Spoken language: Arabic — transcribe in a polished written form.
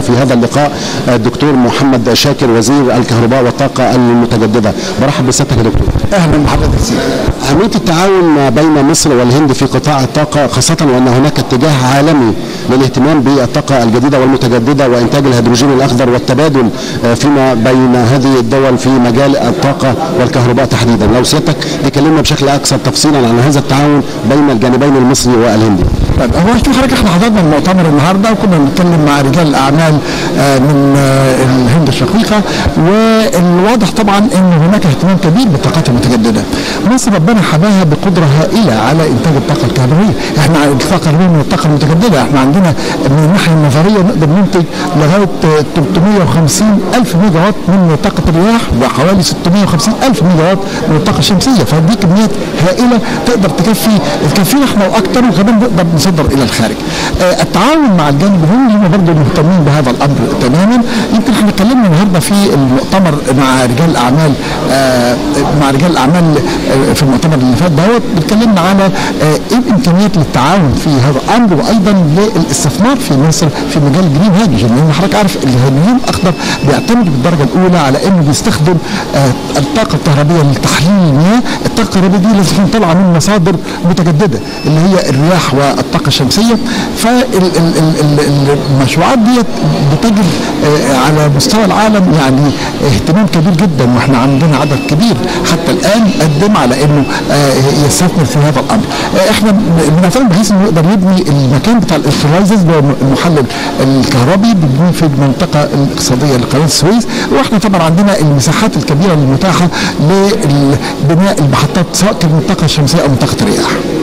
في هذا اللقاء الدكتور محمد شاكر وزير الكهرباء والطاقة المتجددة. برحب بسيادتك يا دكتور. أهلا بحضرتك. أهمية التعاون بين مصر والهند في قطاع الطاقة، خاصة وأن هناك اتجاه عالمي للاهتمام بالطاقة الجديدة والمتجددة وإنتاج الهيدروجين الأخضر والتبادل فيما بين هذه الدول في مجال الطاقة والكهرباء تحديدا. لو سيادتك تكلمنا بشكل أكثر تفصيلا عن هذا التعاون بين الجانبين المصري والهندي. طيب، هو حضرتك احنا حضرنا المؤتمر النهارده وكنا بنتكلم مع رجال الاعمال من الهند الشقيقه، والواضح طبعا ان هناك اهتمام كبير بالطاقات المتجدده. مصر ربنا حماها بقدره هائله على انتاج الطاقه الكهربائيه، احنا الطاقه الكهربائيه من الطاقه المتجدده، احنا عندنا من الناحيه النظريه نقدر ننتج لغايه 350,000 ميجا وات من طاقه الرياح وحوالي 650,000 ميجا وات من الطاقه الشمسيه، فدي كميات هائله تقدر تكفينا احنا واكثر، وكمان نقدر نصدر الى الخارج. التعاون مع الجانب الهندي هم برضه مهتمين بهذا الامر تماما. يمكن احنا اتكلمنا النهارده في المؤتمر مع رجال اعمال في المؤتمر اللي فات دوت، اتكلمنا على ايه الامكانيات للتعاون في هذا الامر، وايضا للاستثمار في مصر في مجال الجرين هيدروجين، لان حضرتك عارف الهيدروجين الاخضر بيعتمد بالدرجه الاولى على انه بيستخدم الطاقه الكهربائيه لتحليل المياه. الطاقه الكهربائيه دي لازم تطلع من مصادر متجدده اللي هي الرياح الطاقه الشمسيه، فالمشروعات ديت بتجد على مستوى العالم يعني اهتمام كبير جدا، واحنا عندنا عدد كبير حتى الان قدم على انه يستثمر في هذا الامر. احنا بنعتمد بحيث انه نقدر نبني المكان بتاع الاسترلايزز المحلل الكهربي بنبنيه في المنطقه الاقتصاديه لقناه السويس، واحنا طبعا عندنا المساحات الكبيره المتاحه لبناء المحطات سواء كانت من الطاقه الشمسيه او من طاقه الرياح.